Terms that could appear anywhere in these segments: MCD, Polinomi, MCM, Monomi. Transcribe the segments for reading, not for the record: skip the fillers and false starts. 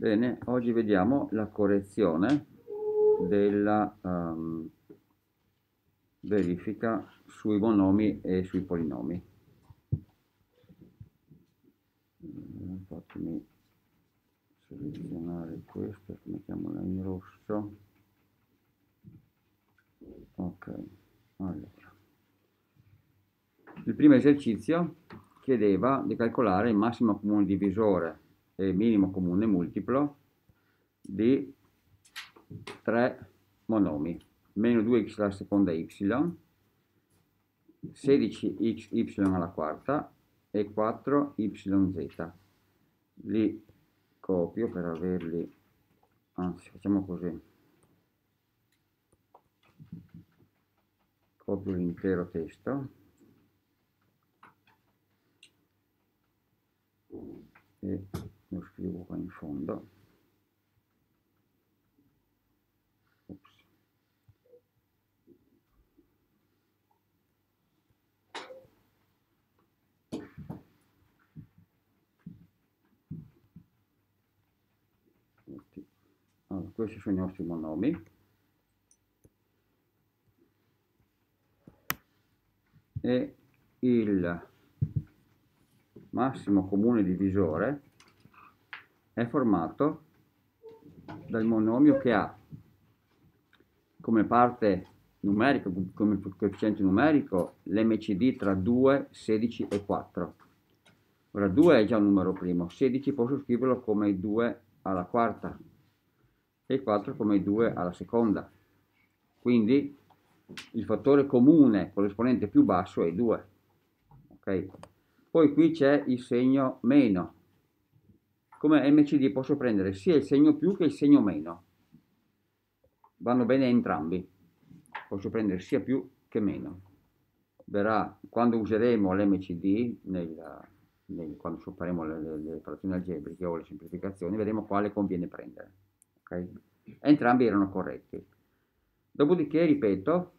Bene, oggi vediamo la correzione della verifica sui monomi e sui polinomi. Fatemi selezionare questa, mettiamola in rosso. Ok, allora. Il primo esercizio chiedeva di calcolare il massimo comune divisore e minimo comune multiplo di 3 monomi, meno 2x alla seconda y, 16xy alla quarta e 4yz. Li copio per averli, anzi facciamo così, copio l'intero testo e lo scrivo qua in fondo. Ops. Allora, questi sono i nostri monomi e il massimo comune divisore è formato dal monomio che ha come parte numerica, come coefficiente numerico, l'MCD tra 2, 16 e 4. Ora 2 è già un numero primo, 16 posso scriverlo come 2 alla quarta e 4 come 2 alla seconda. Quindi il fattore comune corrispondente più basso è 2. Ok? Poi qui c'è il segno meno. Come MCD posso prendere sia il segno più che il segno meno. Vanno bene entrambi. Posso prendere sia più che meno. Verrà, quando useremo l'MCD, quando supereremo le frazioni algebriche o le semplificazioni, vedremo quale conviene prendere. Okay? Entrambi erano corretti. Dopodiché, ripeto,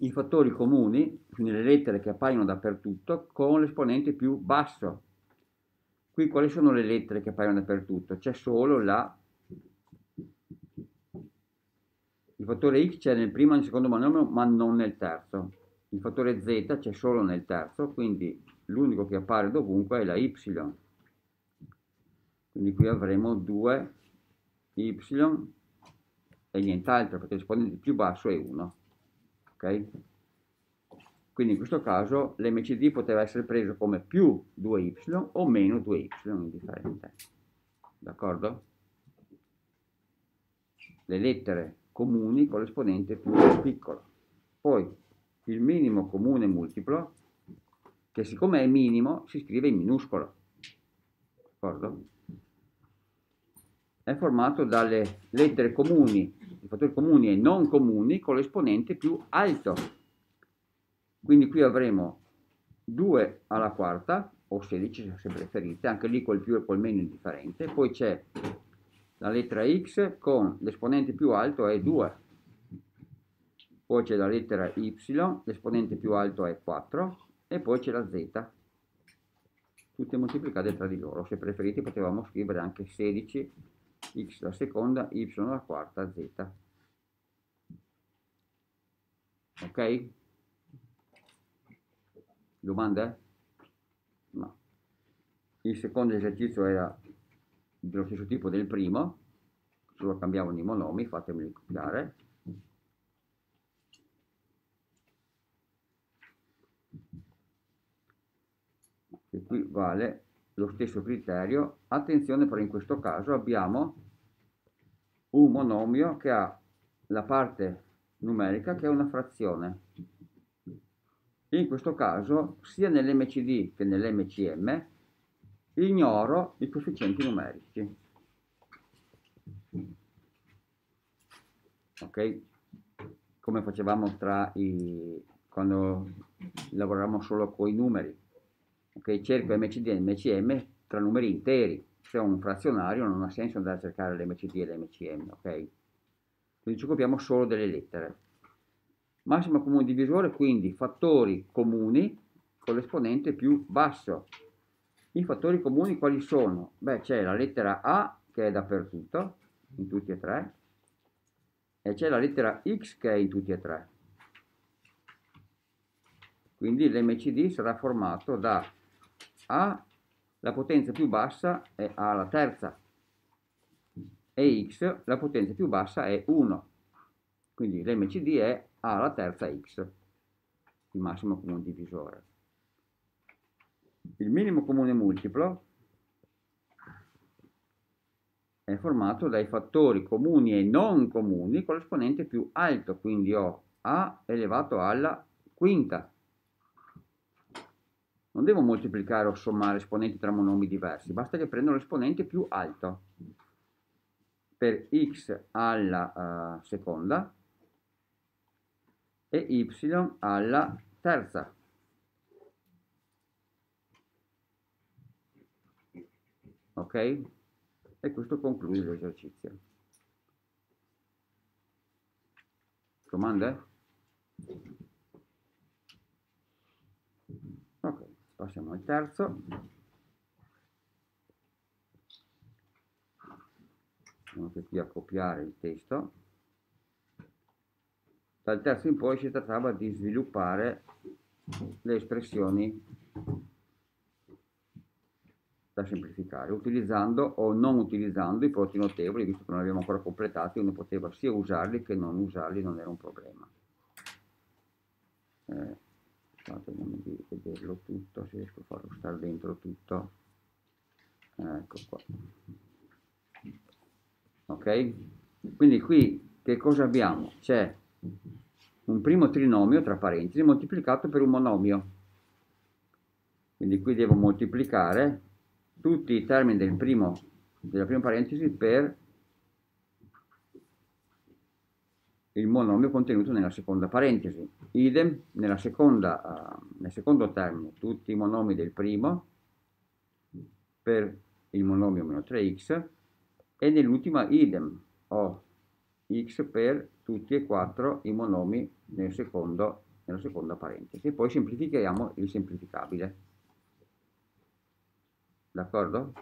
i fattori comuni, quindi le lettere che appaiono dappertutto, con l'esponente più basso. Qui quali sono le lettere che appaiono dappertutto? C'è solo la... Il fattore x c'è nel primo e nel secondo monomio, ma non nel terzo. Il fattore z c'è solo nel terzo, quindi l'unico che appare dovunque è la y. Quindi qui avremo 2y e nient'altro, perché l'esponente più basso è 1. Okay? Quindi in questo caso l'MCD poteva essere preso come più 2y o meno 2y, indifferente. D'accordo? Le lettere comuni con l'esponente più piccolo. Poi il minimo comune multiplo, che siccome è minimo si scrive in minuscolo. D'accordo? È formato dalle lettere comuni, i fattori comuni e non comuni con l'esponente più alto. Quindi qui avremo 2 alla quarta, o 16 se preferite, anche lì col più e col meno indifferente. Poi c'è la lettera x con l'esponente più alto è 2. Poi c'è la lettera y, l'esponente più alto è 4. E poi c'è la z. Tutte moltiplicate tra di loro. Se preferite potevamo scrivere anche 16 x alla seconda, y alla quarta, z. Ok? Domande? No. Il secondo esercizio era dello stesso tipo del primo, solo cambiavano i monomi, fatemeli copiare. E qui vale lo stesso criterio. Attenzione, però in questo caso abbiamo un monomio che ha la parte numerica che è una frazione. In questo caso sia nell'MCD che nell'MCM ignoro i coefficienti numerici. Ok? Come facevamo quando lavoravamo solo con i numeri. Okay, cerco MCD e MCM tra numeri interi. Se ho un frazionario non ha senso andare a cercare l'MCD e l'MCM, ok? Quindi ci copiamo solo delle lettere. Massimo comune divisore, quindi fattori comuni con l'esponente più basso. I fattori comuni quali sono? Beh, c'è la lettera A che è dappertutto, in tutti e tre, e c'è la lettera x che è in tutti e tre. Quindi l'MCD sarà formato da A, la potenza più bassa è A alla terza, e x, la potenza più bassa è 1. Quindi l'MCD è A alla terza x, il massimo comune divisore. Il minimo comune multiplo è formato dai fattori comuni e non comuni con l'esponente più alto, quindi ho A elevato alla quinta. Non devo moltiplicare o sommare esponenti tra monomi diversi, basta che prendo l'esponente più alto. Per x alla seconda e y alla terza. Ok? E questo conclude l'esercizio. Domande? Ok, passiamo al terzo. Andiamo qui a copiare il testo. Dal terzo in poi si trattava di sviluppare le espressioni da semplificare, utilizzando o non utilizzando i prodotti notevoli, visto che non li abbiamo ancora completati, uno poteva sia usarli che non usarli, non era un problema. Fatemi di vederlo tutto, se riesco a farlo stare dentro tutto. Ecco qua. Ok? Quindi qui che cosa abbiamo? C'è un primo trinomio tra parentesi moltiplicato per un monomio. Quindi qui devo moltiplicare tutti i termini del della prima parentesi per il monomio contenuto nella seconda parentesi. Idem nella seconda, nel secondo termine, tutti i monomi del primo per il monomio meno 3x, e nell'ultima idem ho x per tutti e quattro i monomi nel secondo, nella seconda parentesi. E poi semplifichiamo il semplificabile. D'accordo?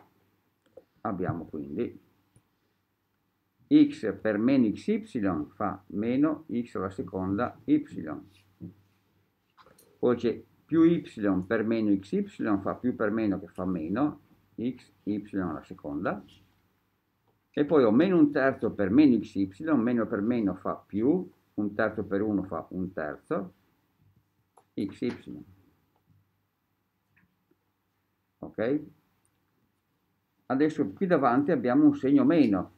Abbiamo quindi x per meno xy fa meno x alla seconda y. Poi c'è più y per meno xy fa più per meno che fa meno xy alla seconda. E poi ho meno un terzo per meno xy, meno per meno fa più, un terzo per 1 fa un terzo, xy. Ok? Adesso qui davanti abbiamo un segno meno.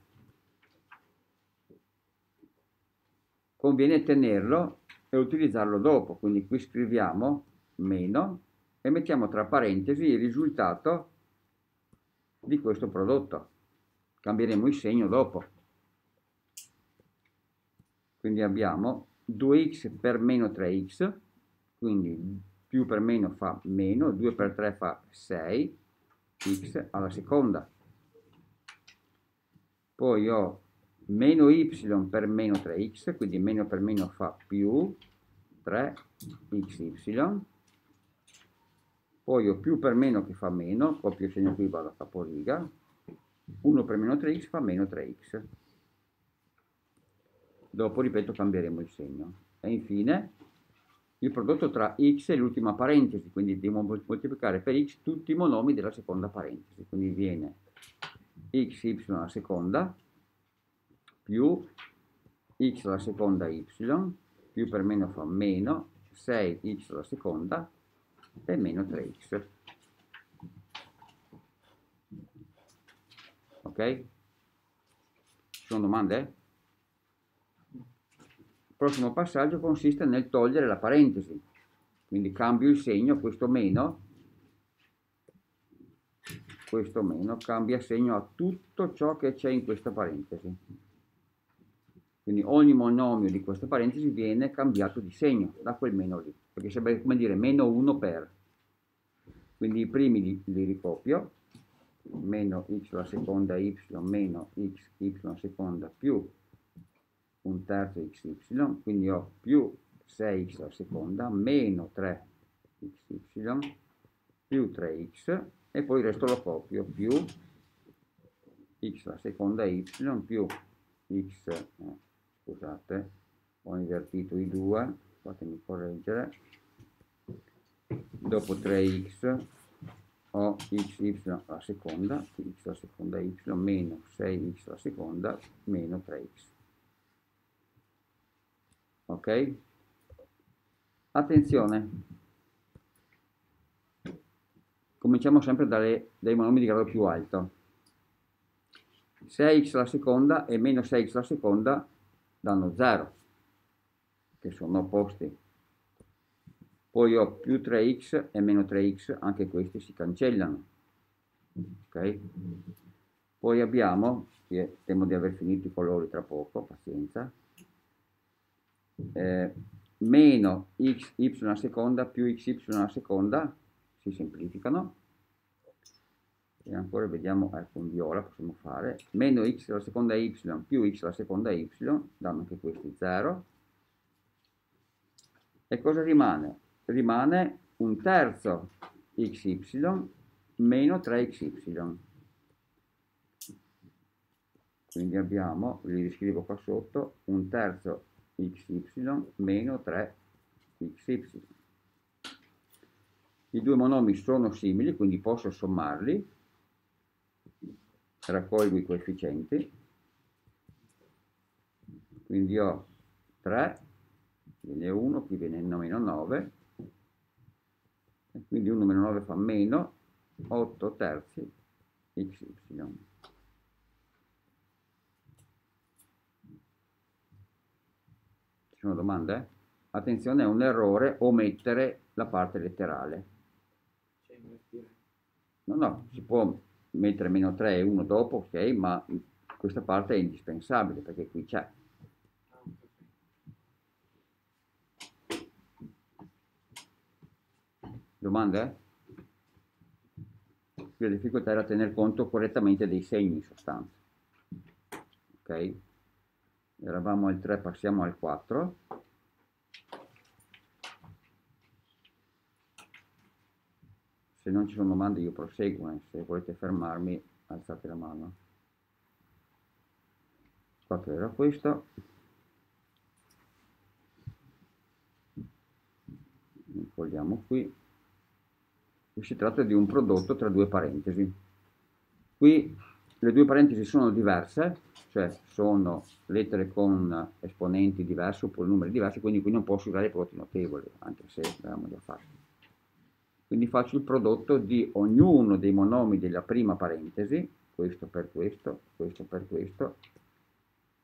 Conviene tenerlo e utilizzarlo dopo, quindi qui scriviamo meno e mettiamo tra parentesi il risultato di questo prodotto. Cambieremo il segno dopo. Quindi abbiamo 2x per meno 3x, quindi più per meno fa meno, 2 per 3 fa 6x alla seconda. Poi ho meno y per meno 3x, quindi meno per meno fa più 3xy. Poi ho più per meno che fa meno, copio il segno qui, vado a caporiga. 1 per meno 3x fa meno 3x. Dopo, ripeto, cambieremo il segno. E infine il prodotto tra x e l'ultima parentesi, quindi devo moltiplicare per x tutti i monomi della seconda parentesi. Quindi viene xy alla seconda più x alla seconda y, più per meno fa meno 6x alla seconda e meno 3x. Ok? Ci sono domande? Il prossimo passaggio consiste nel togliere la parentesi, quindi cambio il segno, questo meno cambia segno a tutto ciò che c'è in questa parentesi, quindi ogni monomio di questa parentesi viene cambiato di segno da quel meno lì, perché sarebbe come dire meno 1 per, quindi i primi li ricopio, meno x alla seconda y meno xy alla seconda più un terzo xy, quindi ho più 6x alla seconda meno 3xy più 3x, e poi il resto lo copio, più x alla seconda y più x, scusate, ho invertito i due, fatemi correggere, dopo 3x ho xy alla seconda, x alla seconda y meno 6x alla seconda meno 3x. Ok? Attenzione! Cominciamo sempre dai monomi di grado più alto. 6x alla seconda e meno 6x alla seconda danno 0, che sono opposti. Poi ho più 3x e meno 3x, anche questi si cancellano. Ok? Poi abbiamo, temo di aver finito i colori tra poco, pazienza, meno xy alla seconda più xy alla seconda, si semplificano. E ancora vediamo, con viola possiamo fare, meno x alla seconda y più x alla seconda y, danno anche questi 0. E cosa rimane? Rimane un terzo xy meno 3xy. Quindi abbiamo, li riscrivo qua sotto, un terzo xy meno 3xy. I due monomi sono simili, quindi posso sommarli. Raccolgo i coefficienti. Quindi ho 3, viene 1, qui viene meno 9, e quindi 1 meno 9 fa meno 8 terzi xy. Ci sono domande? Attenzione, è un errore omettere la parte letterale. No, si può mettere meno 3 e 1 dopo, ok, ma questa parte è indispensabile perché qui c'è. Domande? La difficoltà era tener conto correttamente dei segni, in sostanza. Ok? Eravamo al 3, passiamo al 4. Se non ci sono domande io proseguo, se volete fermarmi alzate la mano. 4 era questo. Incolliamo qui. Si tratta di un prodotto tra due parentesi. Qui le due parentesi sono diverse, cioè sono lettere con esponenti diversi oppure numeri diversi, quindi qui non posso usare i prodotti notevoli, anche se l'abbiamo già fatto. Quindi faccio il prodotto di ognuno dei monomi della prima parentesi, questo per questo,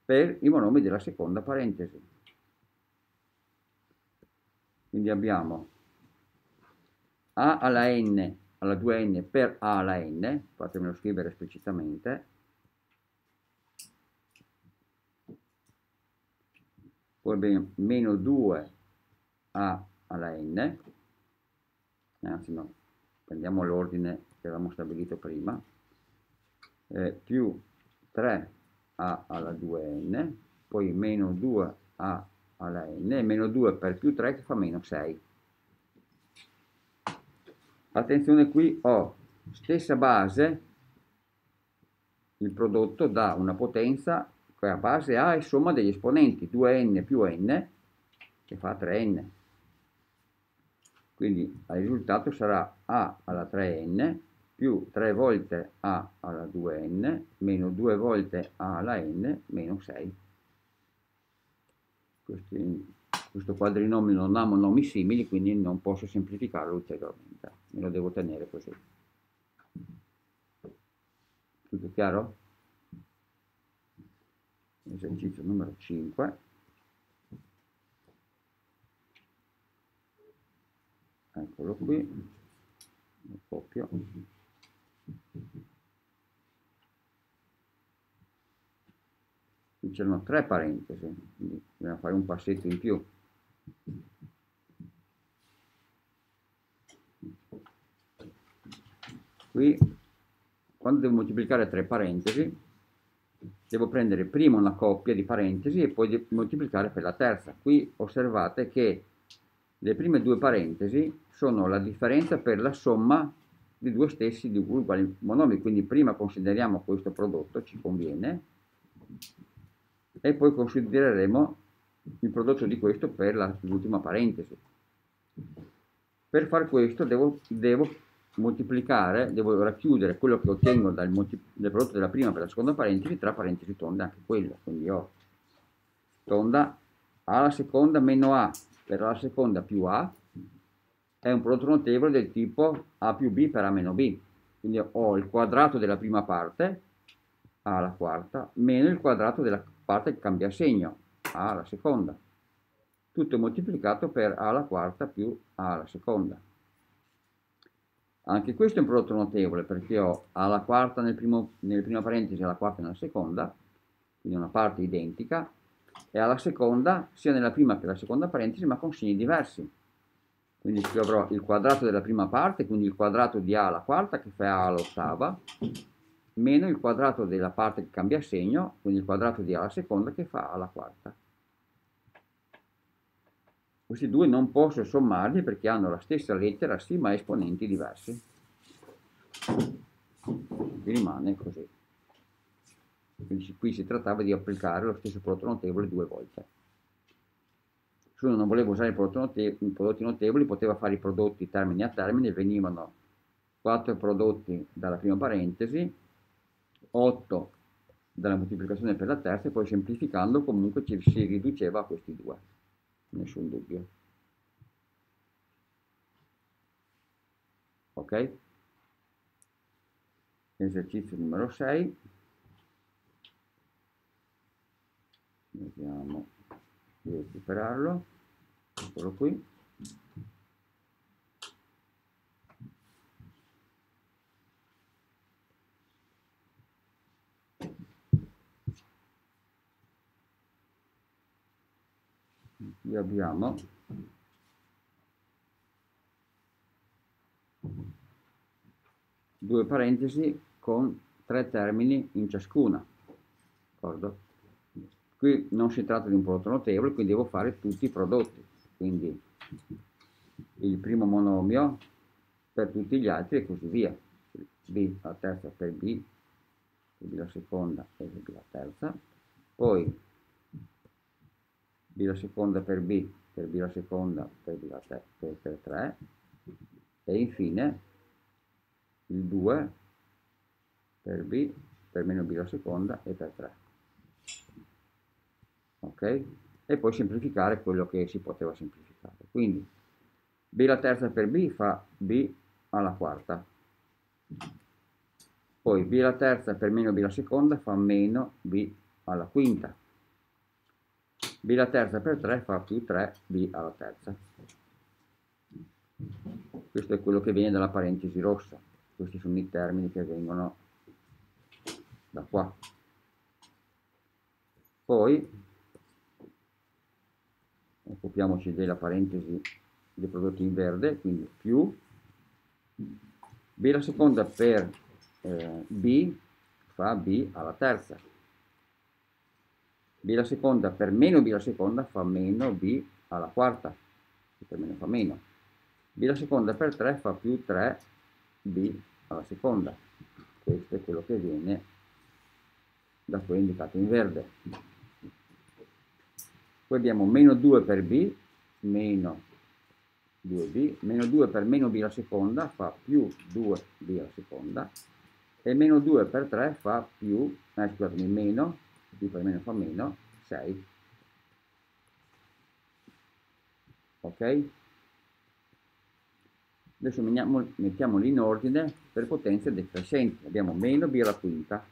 per i monomi della seconda parentesi. Quindi abbiamo a alla n alla 2n per a alla n, fatemelo scrivere esplicitamente, poi abbiamo meno 2 a alla n, anzi no, prendiamo l'ordine che avevamo stabilito prima, più 3 a alla 2n, poi meno 2 a alla n, e meno 2 per più 3 che fa meno 6. Attenzione, qui ho stessa base, il prodotto da una potenza, che a base A è somma degli esponenti, 2n più n che fa 3n. Quindi il risultato sarà A alla 3n più 3 volte A alla 2n meno 2 volte A alla n meno 6. Questo quadrinomio non ha monomi simili, quindi non posso semplificarlo ulteriormente, me lo devo tenere così. Tutto chiaro? Esercizio numero 5. Eccolo qui, lo copio. Qui c'erano 3 parentesi, quindi dobbiamo fare un passetto in più. Qui, quando devo moltiplicare 3 parentesi, devo prendere prima una coppia di parentesi e poi moltiplicare per la terza. Qui osservate che le prime due parentesi sono la differenza per la somma di due stessi di u uguali monomi, quindi prima consideriamo questo prodotto, ci conviene, e poi considereremo il prodotto di questo per l'ultima parentesi. Per far questo devo moltiplicare, devo racchiudere quello che ottengo dal prodotto della prima per la seconda parentesi tra parentesi tonde, anche quello, quindi ho tonda a alla seconda meno a per a alla seconda più a è un prodotto notevole del tipo a più b per a meno b, quindi ho il quadrato della prima parte a alla quarta meno il quadrato della parte che cambia segno a alla seconda, tutto moltiplicato per a alla quarta più a alla seconda. Anche questo è un prodotto notevole perché ho a alla quarta nella prima parentesi, alla quarta nella seconda, quindi una parte identica, e alla seconda sia nella prima che nella seconda parentesi ma con segni diversi. Quindi qui avrò il quadrato della prima parte, quindi il quadrato di a alla quarta che fa a all'ottava, meno il quadrato della parte che cambia segno, quindi il quadrato di a alla seconda che fa a alla quarta. Questi due non posso sommarli perché hanno la stessa lettera sì ma esponenti diversi. E rimane così. Quindi qui si trattava di applicare lo stesso prodotto notevole due volte. Se uno non voleva usare i prodotti notevoli poteva fare i prodotti termine a termine, venivano 4 prodotti dalla prima parentesi, 8 dalla moltiplicazione per la terza, e poi semplificando comunque ci si riduceva a questi due, nessun dubbio. Ok? Esercizio numero 6. Vediamo di recuperarlo, eccolo qui. Qui abbiamo due parentesi con 3 termini in ciascuna, d'accordo? Qui non si tratta di un prodotto notevole, quindi devo fare tutti i prodotti, quindi il primo monomio per tutti gli altri e così via, b alla terza per b, b alla seconda per b alla terza, poi b alla seconda per b alla seconda per b alla terza per 3, e infine il 2 per b per meno b alla seconda e per 3. Ok? E poi semplificare quello che si poteva semplificare. Quindi b alla terza per b fa b alla quarta, poi b alla terza per meno b alla seconda fa meno b alla quinta, b alla terza per 3 fa più 3b alla terza. Questo è quello che viene dalla parentesi rossa, questi sono i termini che vengono da qua. Poi occupiamoci della parentesi dei prodotti in verde, quindi più b alla seconda per b fa b alla terza, b alla seconda per meno b alla seconda fa meno b alla quarta, per meno fa meno, b alla seconda per 3 fa più 3b alla seconda. Questo è quello che viene da qui indicato in verde. Poi abbiamo meno 2 per b, meno 2b, meno 2 per meno b alla seconda fa più 2b alla seconda, e meno 2 per 3 fa più, scusatemi, meno, b per meno fa meno, 6. Ok? Adesso mettiamoli in ordine per potenze decrescenti. Abbiamo meno b alla quinta,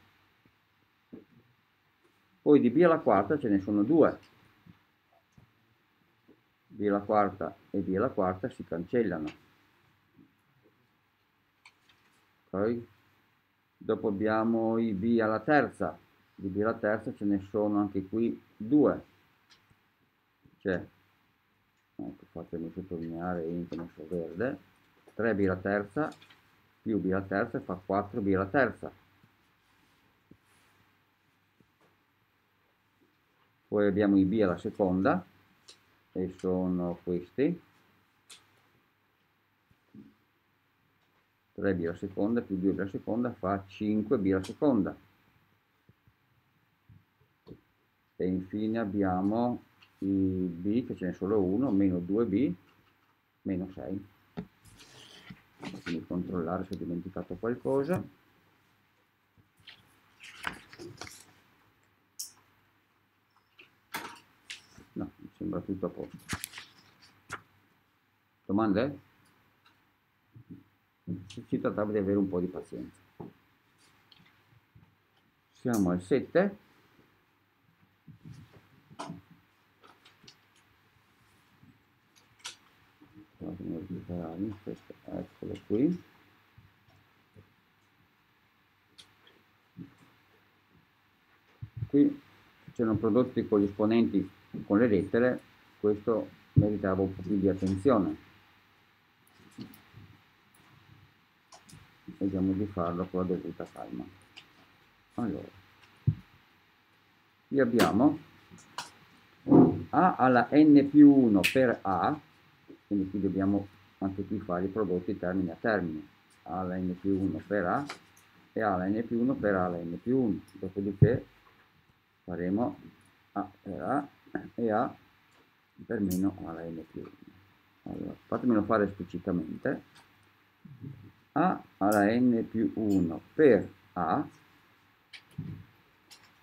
poi di b alla quarta ce ne sono 2. B alla quarta e b alla quarta si cancellano. Ok? Dopo abbiamo i b alla terza, di b alla terza ce ne sono anche qui 2. C'è, ecco, fatemi sottolineare in messo verde, 3b alla terza più b alla terza fa 4b alla terza. Poi abbiamo i b alla seconda, e sono questi 3 3b alla seconda più 2b alla seconda fa 5b alla seconda. E infine abbiamo il b, che ce n'è solo uno, meno 2b, meno 6. Quindi controllare se ho dimenticato qualcosa. No, mi sembra tutto a posto. Domande? Si trattava di avere un po' di pazienza. Siamo al 7. Questo, eccolo qui. Qui c'erano prodotti con gli esponenti con le lettere, questo meritava un po' più di attenzione. Vediamo di farlo con la dovuta calma. Allora, qui abbiamo a alla n più 1 per a, quindi qui dobbiamo anche qui fare i prodotti termine a termine, a alla n più 1 per a e a alla n più 1 per a alla n più 1, dopodiché faremo a per a e a per meno a alla n più 1. Allora, fatemelo fare esplicitamente: a alla n più 1 per a,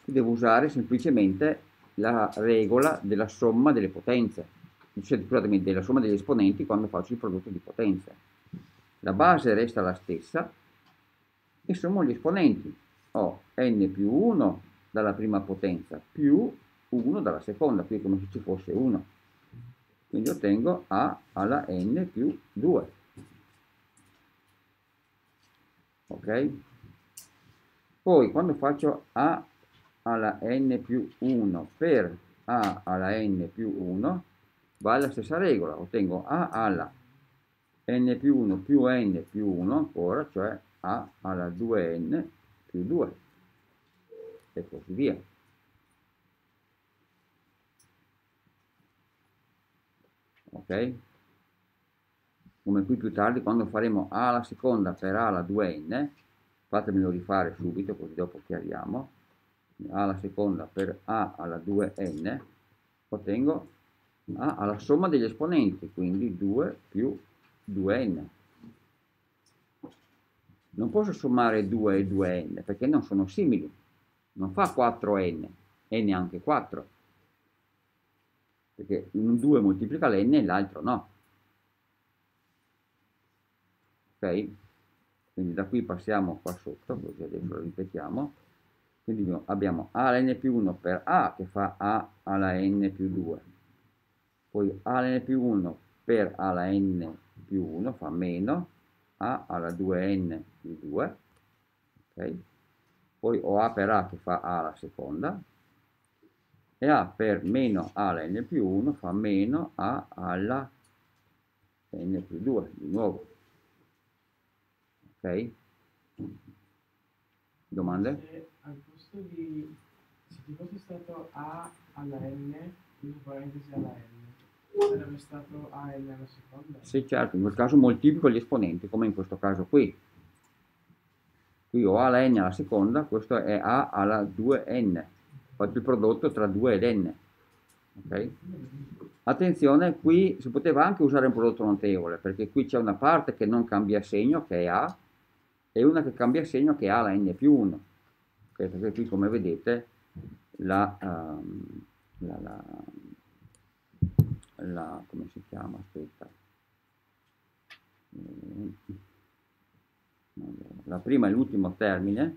devo usare semplicemente la regola della somma delle potenze, cioè, scusatemi, della somma degli esponenti quando faccio il prodotto di potenza. La base resta la stessa e sommo gli esponenti. Ho n più 1 dalla prima potenza più 1 dalla seconda, qui come se ci fosse 1. Quindi ottengo a alla n più 2. Ok? Poi quando faccio a alla n più 1 per a alla n più 1, va la stessa regola, ottengo a alla n più 1 più n più 1 ancora, cioè a alla 2n più 2, e così via. Ok? Come qui più tardi, quando faremo a alla seconda per a alla 2n, fatemelo rifare subito così dopo chiariamo, a alla seconda per a alla 2n, ottengo a alla somma degli esponenti, quindi 2 più 2n. Non posso sommare 2 e 2n perché non sono simili, non fa 4n, n anche 4, perché un 2 moltiplica l'n e l'altro no. Ok? Quindi da qui passiamo qua sotto, così adesso lo ripetiamo. Quindi abbiamo a alla n più 1 per a, che fa a alla n più 2. Poi a alla n più 1 per a alla n più 1 fa meno a alla 2n più 2, ok? Poi ho a per a che fa a alla seconda, e a per meno a alla n più 1 fa meno a alla n più 2, di nuovo. Ok? Domande? Se al posto di, se ci fosse stato a alla n più parentesi alla n, sarebbe stato a n alla seconda? Sì, certo, in quel caso moltiplico gli esponenti, come in questo caso qui. Qui ho a alla n alla seconda, questo è a alla 2n, faccio il prodotto tra 2 ed n. Ok? Attenzione, qui si poteva anche usare un prodotto notevole, perché qui c'è una parte che non cambia segno, che è a, e una che cambia segno, che è a alla n più 1. Okay? Perché qui, come vedete, come si chiama? Aspetta, la prima e l'ultimo termine,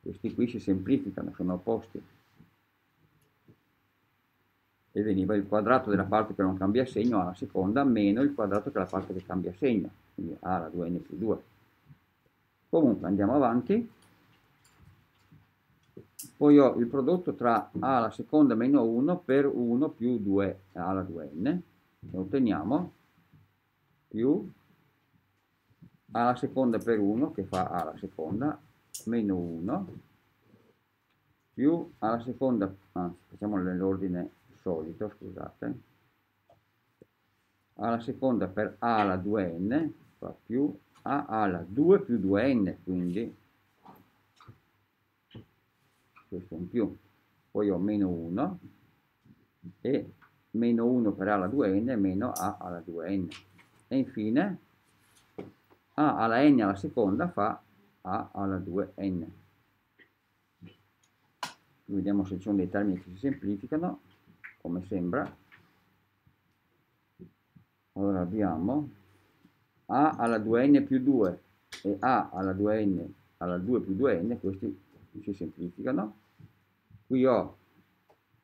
questi qui si semplificano, sono opposti, e veniva il quadrato della parte che non cambia segno alla seconda meno il quadrato della parte che cambia segno, quindi a alla 2n più 2. Comunque andiamo avanti. Poi ho il prodotto tra a alla seconda meno 1 per 1 più 2 alla 2n, e otteniamo più a alla seconda per 1, che fa a alla seconda, meno 1, più a alla seconda, anzi facciamo nell'ordine solito, scusate, a alla seconda per a alla 2n fa più a alla 2 più 2n, quindi questo in più, poi ho meno 1 e meno 1 per a alla 2n meno a alla 2n, e infine a alla n alla seconda fa a alla 2n. Vediamo se ci sono dei termini che si semplificano, come sembra. Allora abbiamo a alla 2n più 2 e a alla 2n alla 2 più 2n, questi si semplificano. Qui ho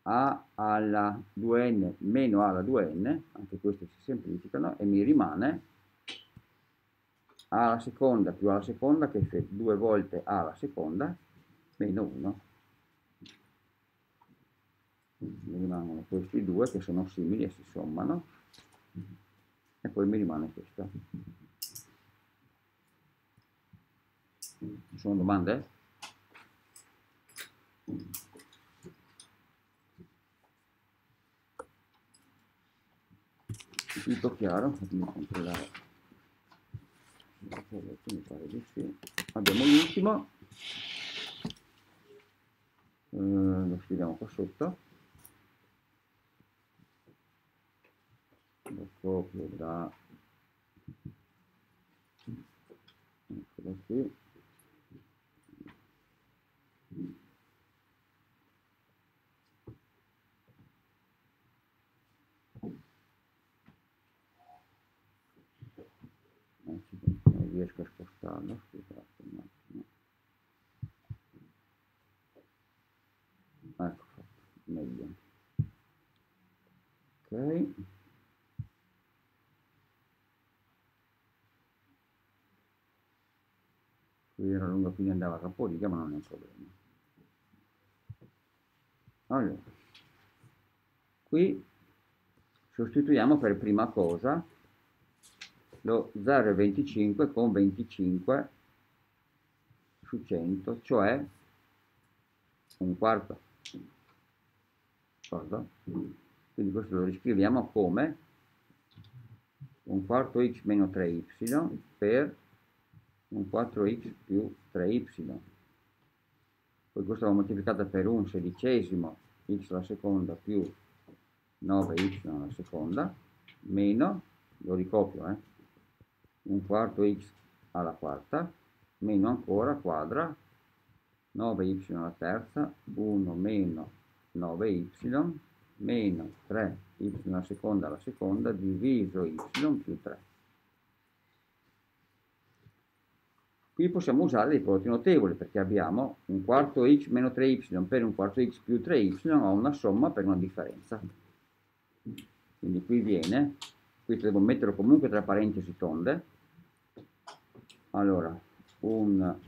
a alla 2n meno a alla 2n, anche questi si semplificano, e mi rimane a alla seconda più a alla seconda, che è 2 volte a alla seconda meno 1. Mi rimangono questi due che sono simili e si sommano, e poi mi rimane questa. Ci sono domande? Tutto chiaro? Fatemi controllare. Mi pare di sì. Abbiamo l'ultimo, lo scriviamo qua sotto. Lo copio da, eccolo qui, non riesco a spostarlo, scusate un attimo, ecco fatto, meglio, ok. Era lunga, quindi andava capoliga, ma non è un problema. Allora, qui sostituiamo per prima cosa lo 0,25 con 25 su 100, cioè un quarto. D'accordo? Quindi questo lo riscriviamo come un quarto x meno 3y per un 4x più 3y, poi questa va moltiplicata per un sedicesimo x alla seconda più 9y alla seconda, meno, lo ricopio, un quarto x alla quarta, meno ancora quadra 9y alla terza, 1 meno 9y meno 3y alla seconda diviso y più 3. Qui possiamo usare dei prodotti notevoli, perché abbiamo un quarto x meno 3y per un quarto x più 3y ha una somma per una differenza. Quindi qui viene, qui devo metterlo comunque tra parentesi tonde. Allora, un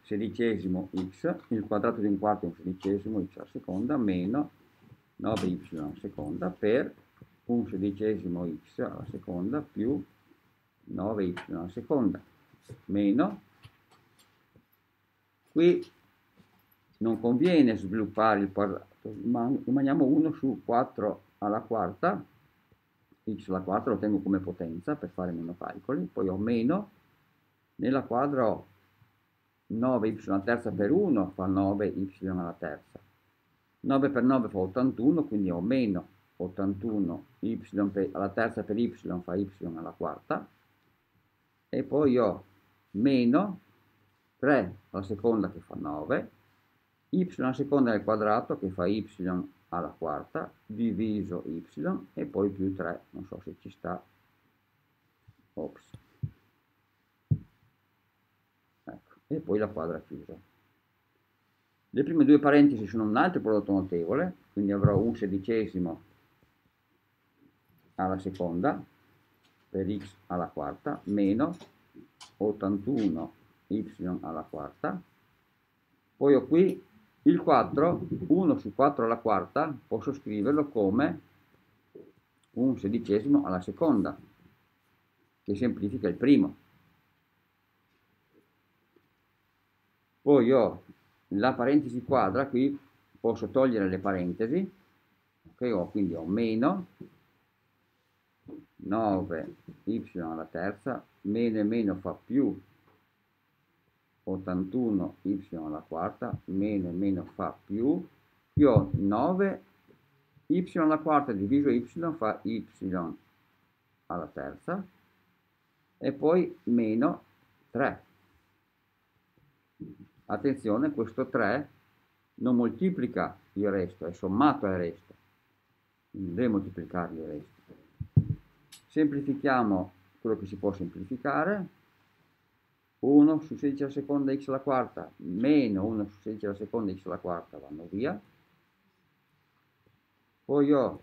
sedicesimo x, il quadrato di un quarto è un sedicesimo x alla seconda, meno 9y alla seconda per un sedicesimo x alla seconda più 9y alla seconda. Meno, qui non conviene sviluppare il quadrato, ma rimaniamo 1 su 4 alla quarta, x alla quarta lo tengo come potenza per fare meno calcoli, poi ho meno, nella quadra ho 9y alla terza per 1 fa 9y alla terza, 9 per 9 fa 81, quindi ho meno 81y alla terza per y fa y alla quarta, e poi ho meno 3 alla seconda che fa 9, y alla seconda al quadrato che fa y alla quarta, diviso y, e poi più 3, non so se ci sta, ops, ecco, e poi la quadra chiusa. Le prime due parentesi sono un altro prodotto notevole, quindi avrò un sedicesimo alla seconda per x alla quarta meno 81y alla quarta, poi ho qui il 4, 1 su 4 alla quarta, posso scriverlo come un sedicesimo alla seconda, che semplifica il primo. Poi ho la parentesi quadra, qui posso togliere le parentesi, ok, quindi ho meno 9y alla terza meno e meno fa più 81y alla quarta meno e meno fa più, io ho 9y alla quarta diviso y fa y alla terza e poi meno 3. Attenzione, questo 3 non moltiplica il resto, è sommato al resto, non deve moltiplicare il resto. Semplifichiamo quello che si può semplificare. 1 su 16 alla seconda x alla quarta meno 1 su 16 alla seconda x alla quarta vanno via, poi ho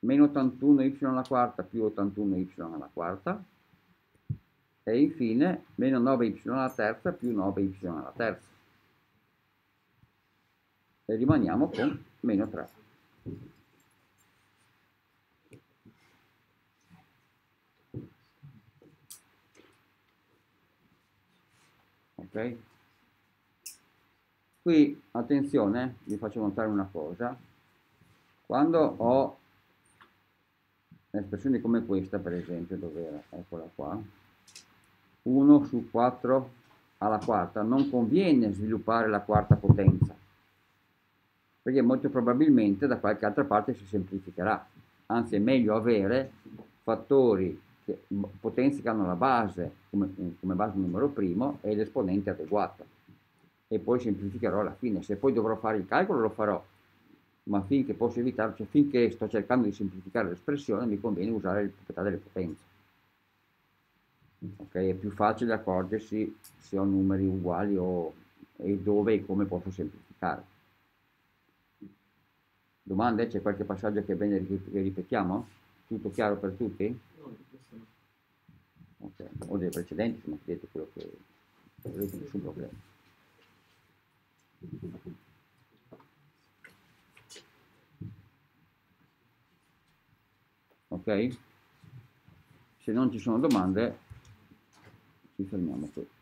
meno 81y alla quarta più 81y alla quarta e infine meno 9y alla terza più 9y alla terza e rimaniamo con meno 3. Ok, qui attenzione, vi faccio notare una cosa: quando ho espressioni come questa, per esempio, dove era, eccola qua, 1 su 4 alla quarta, non conviene sviluppare la quarta potenza, perché molto probabilmente da qualche altra parte si semplificherà. Anzi, è meglio avere fattori, potenze che hanno la base come base numero primo e l'esponente adeguato, e poi semplificherò alla fine. Se poi dovrò fare il calcolo lo farò, ma finché posso evitarlo, cioè finché sto cercando di semplificare l'espressione, mi conviene usare la proprietà delle potenze. Ok, è più facile accorgersi se ho numeri uguali o e dove e come posso semplificare. Domande? C'è qualche passaggio che è bene che ripetiamo? Tutto chiaro per tutti? Okay. O dei precedenti, ma chiedete quello che volete, nessun problema. Ok? Se non ci sono domande, ci fermiamo qui.